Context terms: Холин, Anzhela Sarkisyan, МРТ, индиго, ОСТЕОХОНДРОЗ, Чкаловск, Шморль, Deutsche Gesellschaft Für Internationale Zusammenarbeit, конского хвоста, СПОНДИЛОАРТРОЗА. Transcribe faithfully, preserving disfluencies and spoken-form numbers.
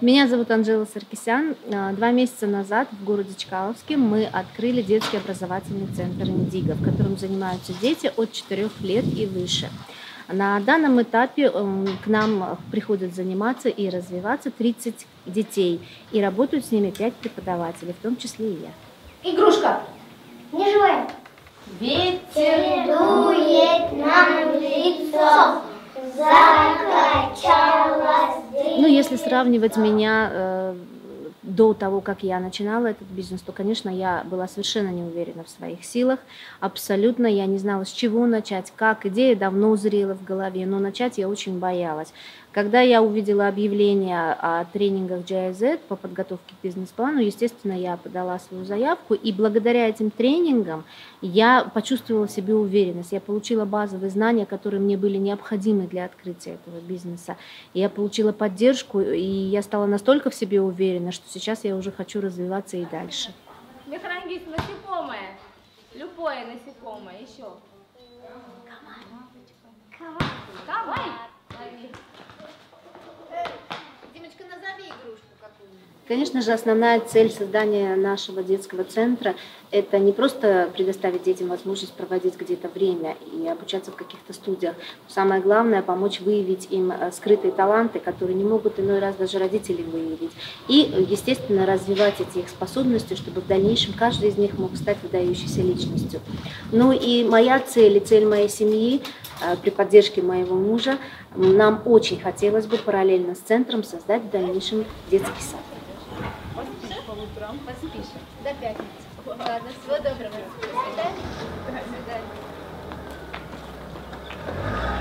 Меня зовут Анжела Саркисян. Два месяца назад в городе Чкаловске мы открыли детский образовательный центр «Индиго», в котором занимаются дети от четырёх лет и выше. На данном этапе к нам приходят заниматься и развиваться тридцать детей, и работают с ними пять преподавателей, в том числе и я. Игрушка! Не желаем! Ветер дует нам в лицо, закачалась. Ну, если сравнивать меня э, до того, как я начинала этот бизнес, то, конечно, я была совершенно не уверена в своих силах. Абсолютно я не знала, с чего начать, как. Идея давно зрела в голове, но начать я очень боялась. Когда я увидела объявление о тренингах джи ай зет по подготовке к бизнес-плану, естественно, я подала свою заявку, и благодаря этим тренингам я почувствовала в себе уверенность. Я получила базовые знания, которые мне были необходимы для открытия этого бизнеса. Я получила поддержку, и я стала настолько в себе уверена, что сейчас я уже хочу развиваться и дальше. Мехрангис, насекомое. Любое насекомое. Еще. Комар. Комар. Конечно же, основная цель создания нашего детского центра – это не просто предоставить детям возможность проводить где-то время и обучаться в каких-то студиях. Самое главное – помочь выявить им скрытые таланты, которые не могут иной раз даже родители выявить. И, естественно, развивать эти их способности, чтобы в дальнейшем каждый из них мог стать выдающейся личностью. Ну и моя цель и цель моей семьи при поддержке моего мужа – нам очень хотелось бы параллельно с центром создать в дальнейшем детский сад. Поспишем. До пятницы. Ладно, всего доброго. До свидания. До свидания.